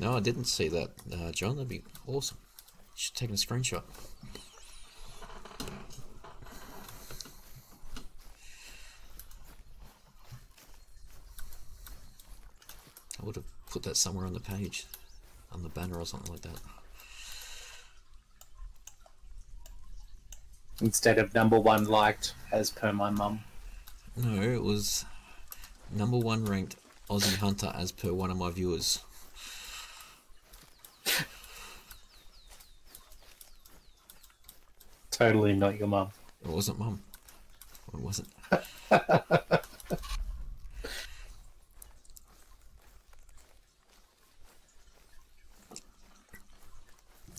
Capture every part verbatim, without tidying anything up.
No, I didn't see that, uh, John. That'd be awesome. You should have taken a screenshot. I would have put that somewhere on the page, on the banner or something like that. Instead of number one liked, as per my mum. No, it was number one ranked Aussie Hunter, as per one of my viewers. Totally not your mum. It wasn't mum. It wasn't.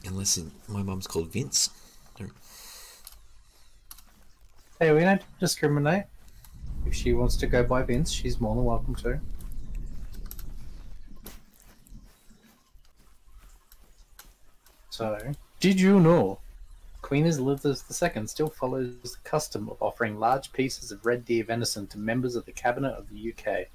Unless it, my mum's called Vince. Don't... Hey, we don't discriminate. If she wants to go by Vince, she's more than welcome to. So, did you know Queen Elizabeth the Second still follows the custom of offering large pieces of red deer venison to members of the Cabinet of the U K?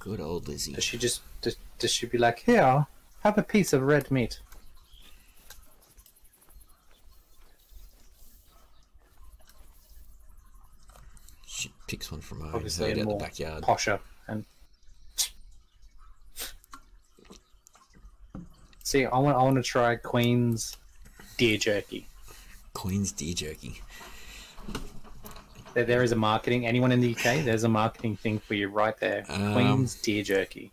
Good old Lizzie. Does she just, does, does she be like, here, have a piece of red meat? Picks one from home, obviously out the backyard. Posher and see. I want. I want to try Queen's deer jerky. Queen's deer jerky. There, there is a marketing. Anyone in the U K? There's a marketing thing for you right there. Um, Queen's deer jerky.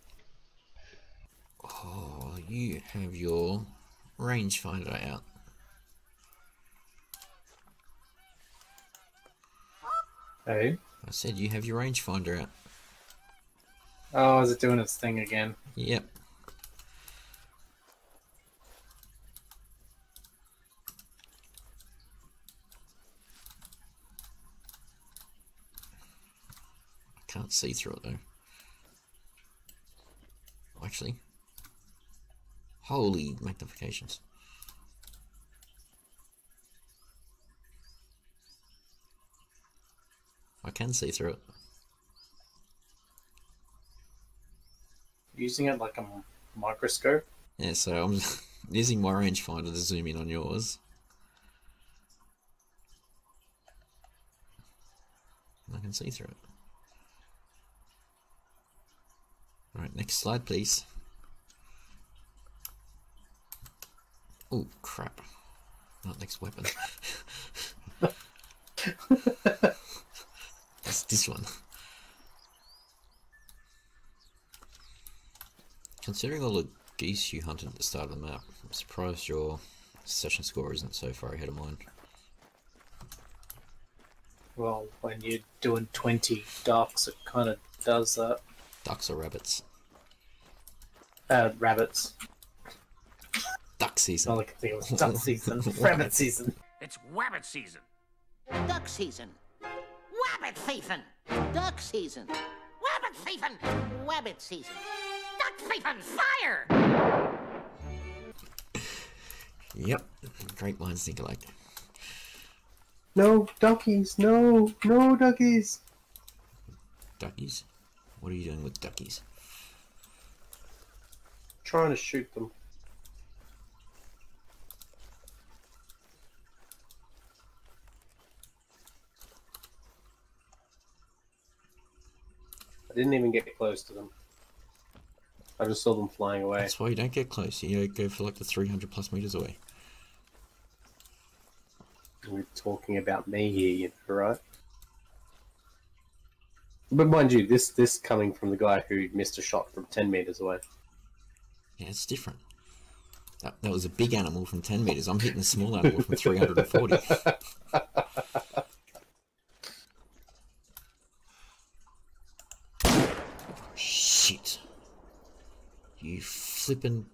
Oh, you have your rangefinder out. Hey. I said you have your rangefinder out. Oh, is it doing its thing again? Yep. I can't see through it, though. Actually. Holy magnifications. I can see through it. Using it like a microscope? Yeah, so I'm using my rangefinder to zoom in on yours. And I can see through it. Alright, next slide, please. Oh, crap. Not next weapon. It's this one. Considering all the geese you hunted at the start of the map, I'm surprised your session score isn't so far ahead of mine. Well, when you're doing twenty ducks, it kind of does that. Ducks or rabbits? Uh, rabbits. Duck season. All I can think of was duck season. Rabbit season. It's rabbit season. Duck season. Wabbit thiefin', duck season. Wabbit thiefin', wabbit season. Duck thiefin', fire! Yep, great minds think alike. No duckies, no, no duckies. Duckies? What are you doing with duckies? Trying to shoot them. I didn't even get close to them. I just saw them flying away. That's why you don't get close. You go for like the three hundred plus meters away. We're talking about me here, right? But mind you, this this coming from the guy who missed a shot from ten meters away. Yeah, it's different. That, that was a big animal from ten meters. I'm hitting a small animal from three hundred forty. Shit. You flippin'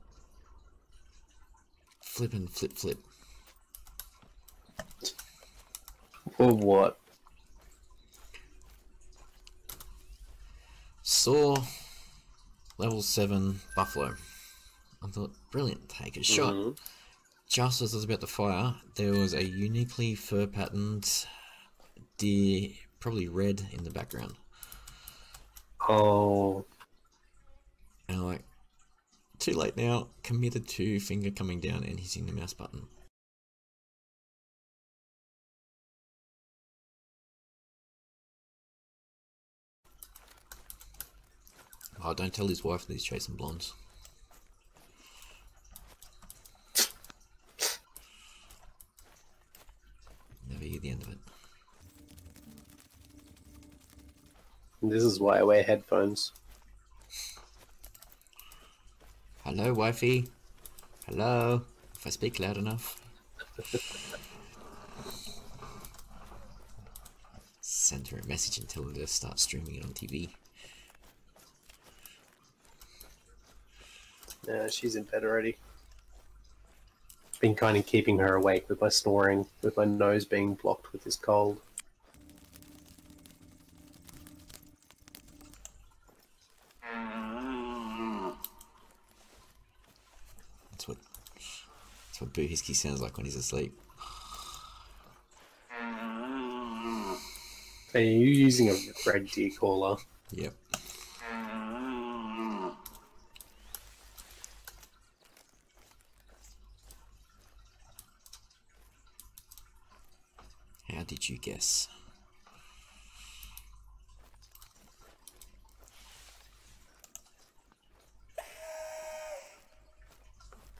flippin' flip flip. Or what? Saw level seven buffalo. I thought, brilliant, take a shot. Mm-hmm. Just as I was about to fire, there was a uniquely fur patterned deer, probably red, in the background. Oh. And I'm like, too late now. Committed to finger coming down and hitting the mouse button. Oh, don't tell his wife that he's chasing blondes. Never hear the end of it. This is why I wear headphones. Hello, wifey. Hello. If I speak loud enough. Send her a message and tell her to start streaming it on T V. Nah, she's in bed already. Been kind of keeping her awake with my snoring, with my nose being blocked with this cold. That's what, that's what Boohisski sounds like when he's asleep. Are you using a red deer caller? Yep. How did you guess?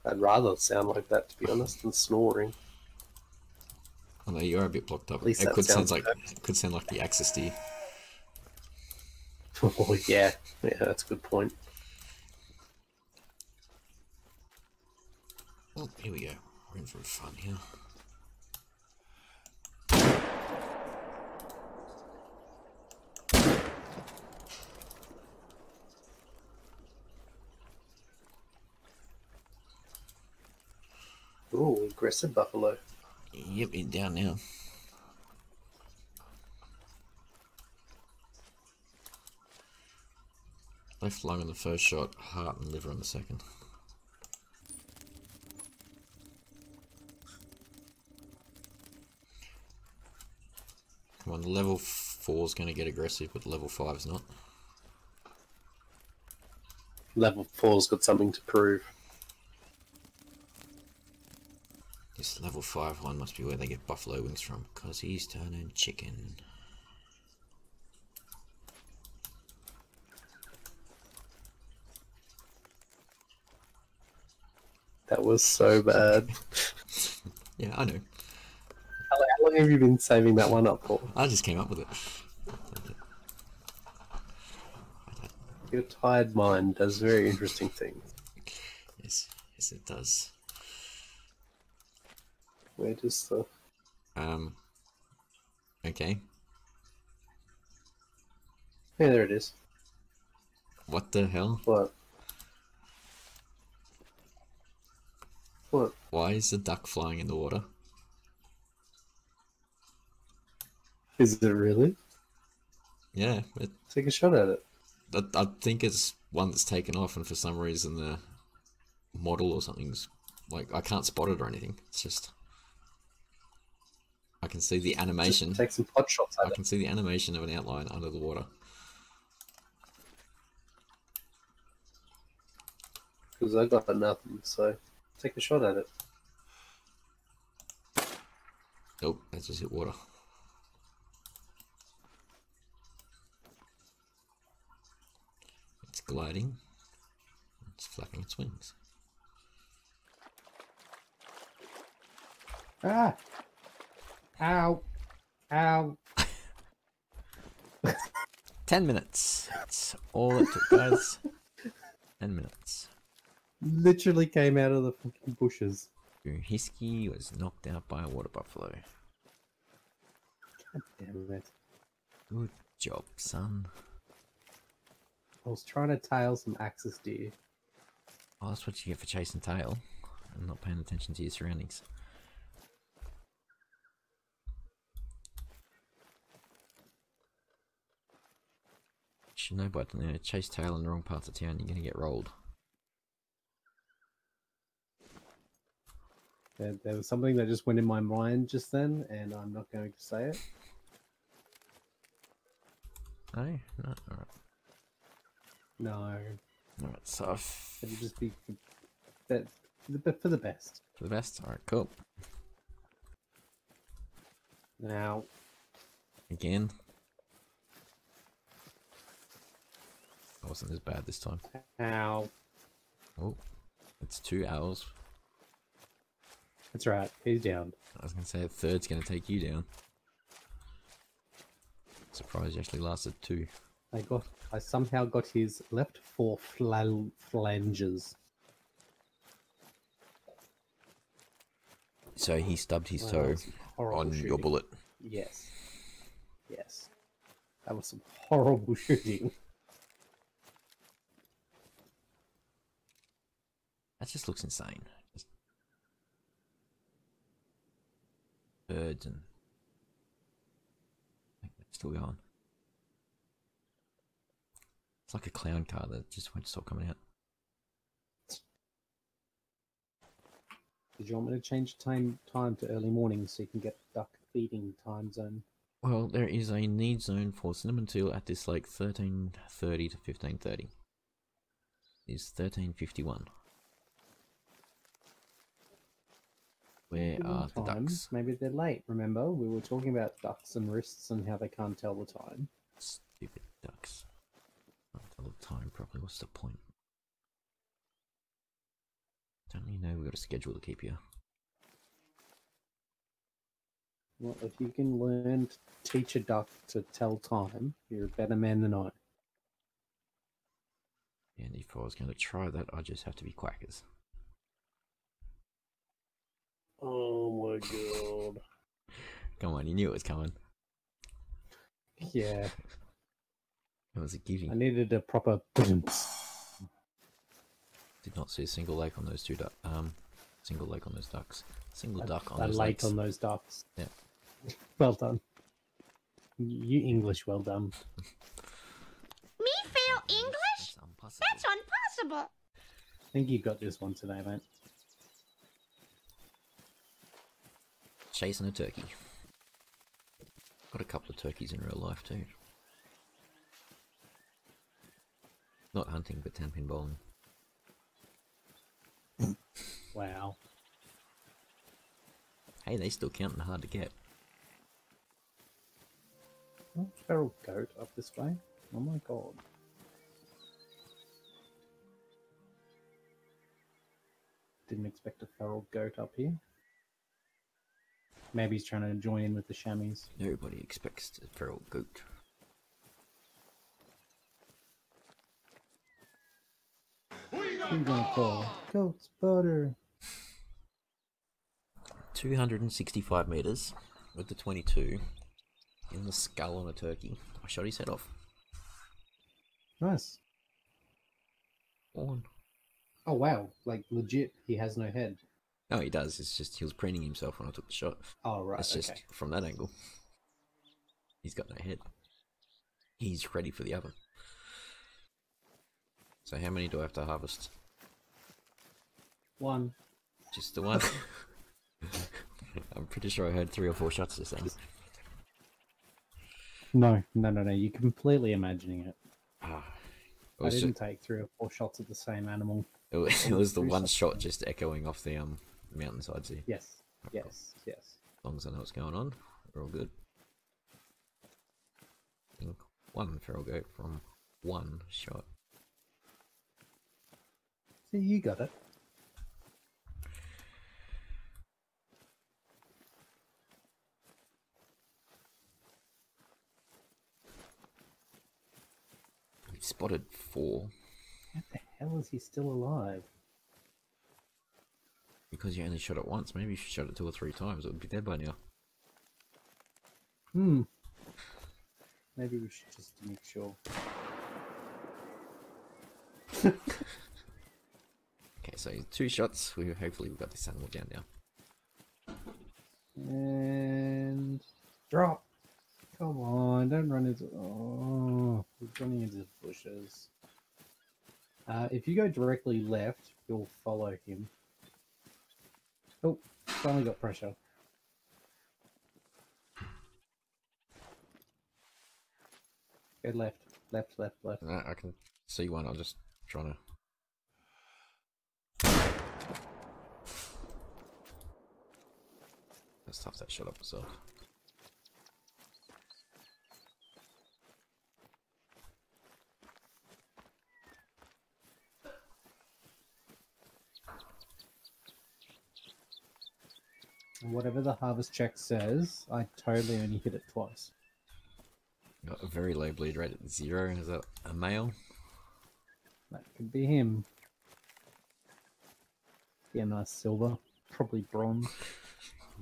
I'd rather sound like that, to be honest, than snoring. Although you are a bit blocked up. At least it could sound like it could sound like the Axis to you. Oh yeah, yeah, that's a good point. Oh, here we go. We're in for fun here. Ooh, aggressive buffalo. Yep, he's down now. Left lung on the first shot, heart and liver on the second. Come on, level four is going to get aggressive, but level five is not. Level four's got something to prove. This level five one must be where they get buffalo wings from, because he's turning chicken. That was so bad. Yeah, I know. How long have you been saving that one up for? I just came up with it. Your tired mind does very interesting things. Yes, yes it does. Where does the... Um... Okay. Yeah, there it is. What the hell? What? What? Why is the duck flying in the water? Is it really? Yeah. It... Take a shot at it. I, I think it's one that's taken off and for some reason the model or something's... Like, I can't spot it or anything. It's just... I can see the animation. Take some pot shots at I can see the animation of an outline under the water. Because I got nothing, so take a shot at it. Nope, that just hit water. It's gliding. It's flapping its wings. Ah! Ow! Ow! Ten minutes. That's all it took, guys. Ten minutes. Literally came out of the fucking bushes. Boohisski was knocked out by a water buffalo. God damn it. Good job, son. I was trying to tail some Axis deer. Oh, that's what you get for chasing tail and not paying attention to your surroundings. Should know by now, chase tail in the wrong parts of town, you're gonna get rolled. There, there was something that just went in my mind just then, and I'm not going to say it. No? No, alright. No. All right, so it'll just be for the best. For the best. All right, cool. Now. Again. That wasn't as bad this time. Ow. Oh, it's two owls. That's right. He's down. I was gonna say a third's gonna take you down. Surprise! You actually lasted two. I got. I somehow got his left four fl flanges. So he stubbed his well, toe on shooting. your bullet. Yes. Yes. That was some horrible shooting. That just looks insane. Just... Birds and... I think they're still going. It's like a clown car that just won't stop coming out. Did you want me to change time time to early morning so you can get duck feeding time zone? Well, there is a need zone for cinnamon teal at this lake, thirteen thirty to fifteen thirty. It's thirteen fifty-one. Where are the ducks? Maybe they're late. Remember, we were talking about ducks and wrists and how they can't tell the time. Stupid ducks. Can't tell the time properly. What's the point? Don't you know we've got a schedule to keep here? Well, if you can learn to teach a duck to tell time, you're a better man than I. And if I was going to try that, I'd just have to be quackers. Oh my god. Come on, you knew it was coming. Yeah. It was a giving. I needed a proper... Did not see a single lake on those two ducks. Um, single lake on those ducks. Single a, duck on a those lake lakes. on those ducks. Yeah. Well done. You English, well done. Me fail English? That's impossible. That's impossible. I think you got this one today, mate. Chasing a turkey. Got a couple of turkeys in real life too. Not hunting, but ten pin bowling. Wow. Hey, they still counting hard to get. Oh, feral goat up this way. Oh my god. Didn't expect a feral goat up here. Maybe he's trying to join in with the chamois. Nobody expects a feral goat. Who's gonna call? Goat's butter. two hundred sixty-five meters with the twenty-two in the skull on a turkey. I shot his head off. Nice. On. Oh wow! Like legit, he has no head. No, he does. It's just he was preening himself when I took the shot. Oh right. That's just okay. From that angle. He's got no head. He's ready for the oven. So how many do I have to harvest? One. Just the one. I'm pretty sure I heard three or four shots this thing. No, no, no, no. You're completely imagining it. Ah, it I didn't just... take three or four shots at the same animal. It was, it was the one shot just echoing off the um mountainsides here. Yes, yes, oh, yes. As long as I know what's going on, we're all good. One feral goat from one shot. See, you got it. We've spotted four. How the hell is he still alive? Because you only shot it once. Maybe if you shot it two or three times, it would be dead by now. Hmm. Maybe we should just make sure. So two shots, we hopefully we've got this animal down now. And drop. Come on, don't run into oh we're running into the bushes. Uh if you go directly left, you'll follow him. Oh, finally got pressure. Go left, left, left, left. No, I can see one. I'm just trying to. Let's tough that shot up myself. Whatever the harvest check says, I totally only hit it twice. Got a very low bleed rate at zero, and is that a male? That could be him. Yeah, nice silver. Probably bronze.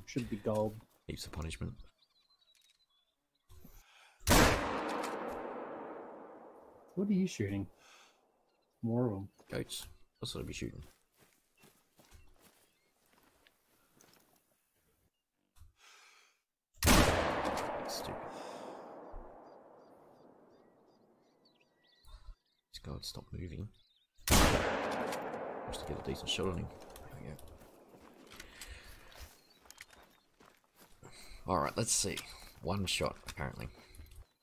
Should be gold. Heaps of punishment. What are you shooting? More of them. Goats. That's what I'll be shooting. Stupid. This guy would stop moving. Just to get a decent shot on him. There we go. Alright, let's see. One shot, apparently.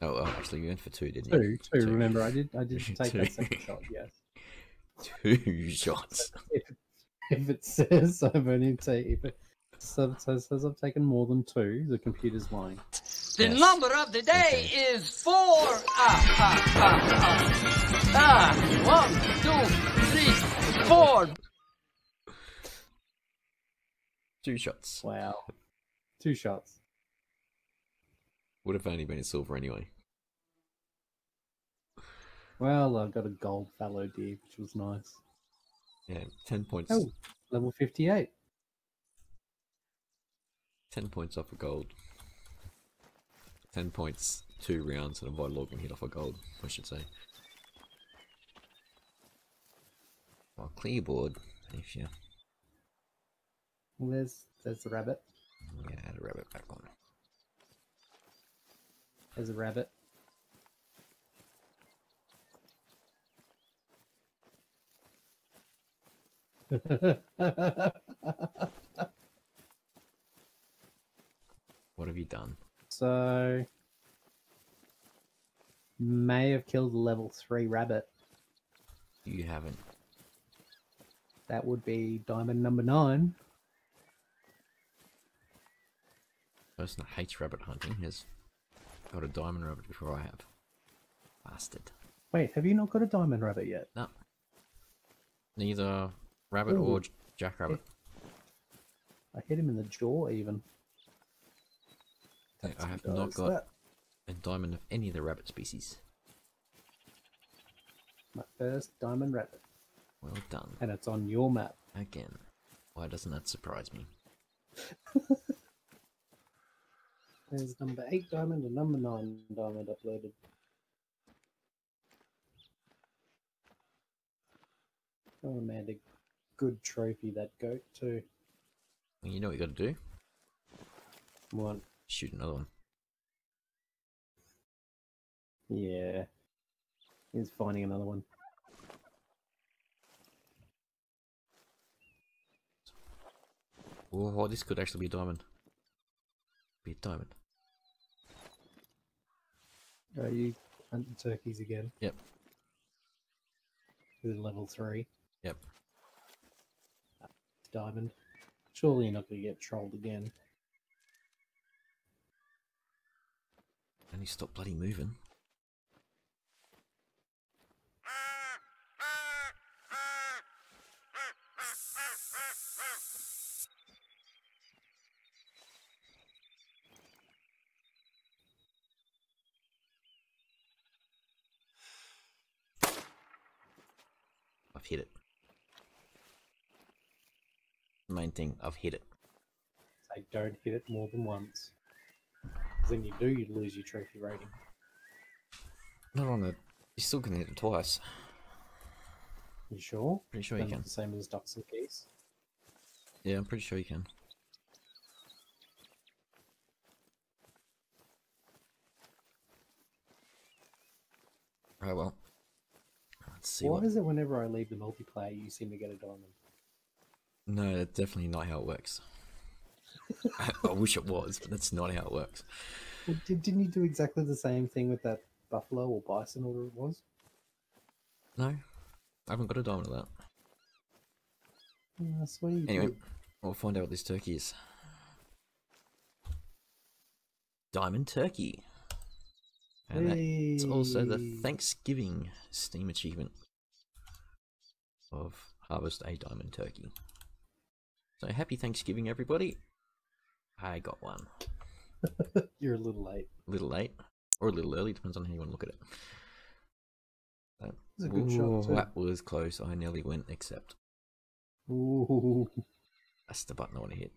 Oh, well, actually, you went for two, didn't you? Two, two, two. Remember, I did I did take two. That second shot, yes. Two shots. If, if it says I've only taken... If it says I've taken more than two, the computer's lying. The yes. number of the day okay. is four! Ah, ah, ah, ah, ah! One, two, three, four! Two shots. Wow. Two shots. Would have only been a silver anyway. Well, I got a gold fallow deer, which was nice. Yeah, ten points. Oh, level fifty-eight. Ten points off a gold. Ten points, two rounds, and a void log and hit off a gold, I should say. Well, clear your board, if you... Well, there's, there's the rabbit. Yeah, add a rabbit back on. There's a rabbit. What have you done? So... May have killed the level three rabbit. You haven't. That would be diamond number nine. Person that hates rabbit hunting has got a diamond rabbit before I have. Bastard. Wait, have you not got a diamond rabbit yet? No. Neither rabbit Ooh. or jackrabbit. I hit him in the jaw, even. That's I have not got that. a diamond of any of the rabbit species. My first diamond rabbit. Well done. And it's on your map. Again. Why doesn't that surprise me? There's number eight diamond and number nine diamond uploaded. Oh man, a good trophy that goat too. Well, you know what you got to do. What? Shoot another one. Yeah, he's finding another one. Oh, this could actually be a diamond. Be a diamond. Are you hunting turkeys again? Yep. With level three? Yep. Diamond. Surely you're not going to get trolled again. And you stop bloody moving. Hit it. Main thing, I've hit it. Say don't hit it more than once. Because then you do, you lose your trophy rating. Not on the. You still can hit it twice. You sure? Pretty sure you can. The same as ducks and geese. Yeah, I'm pretty sure you can. Oh well. See Why what... is it whenever I leave the multiplayer, you seem to get a diamond? No, that's definitely not how it works. I, I wish it was, but that's not how it works. Well, did, didn't you do exactly the same thing with that buffalo or bison, or whatever it was? No, I haven't got a diamond of that. Yeah, sweet. Anyway, do. we'll find out what this turkey is. Diamond turkey. And hey. That's also the Thanksgiving Steam achievement of harvest a diamond turkey. So happy Thanksgiving, everybody. I got one. You're a little late. A little late. Or a little early, depends on how you want to look at it. That was a good shot too. That was close. I nearly went except. Ooh. That's the button I want to hit.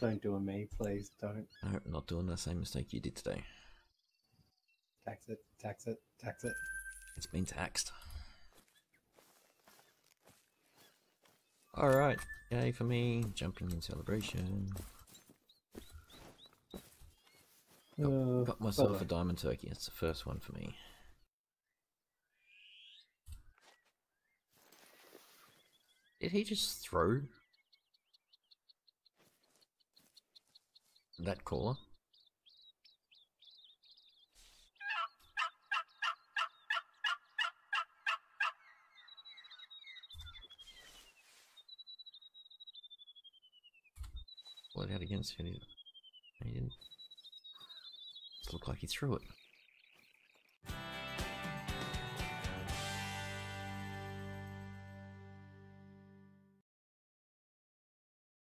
Don't do a me, please, don't. No, I'm not doing the same mistake you did today. Tax it, tax it, tax it. It's been taxed. Alright, yay for me, jumping in celebration. Got, uh, got myself a diamond turkey, it's the first one for me. Did he just throw that caller? Pull it out against him. He didn't. It looked like he threw it.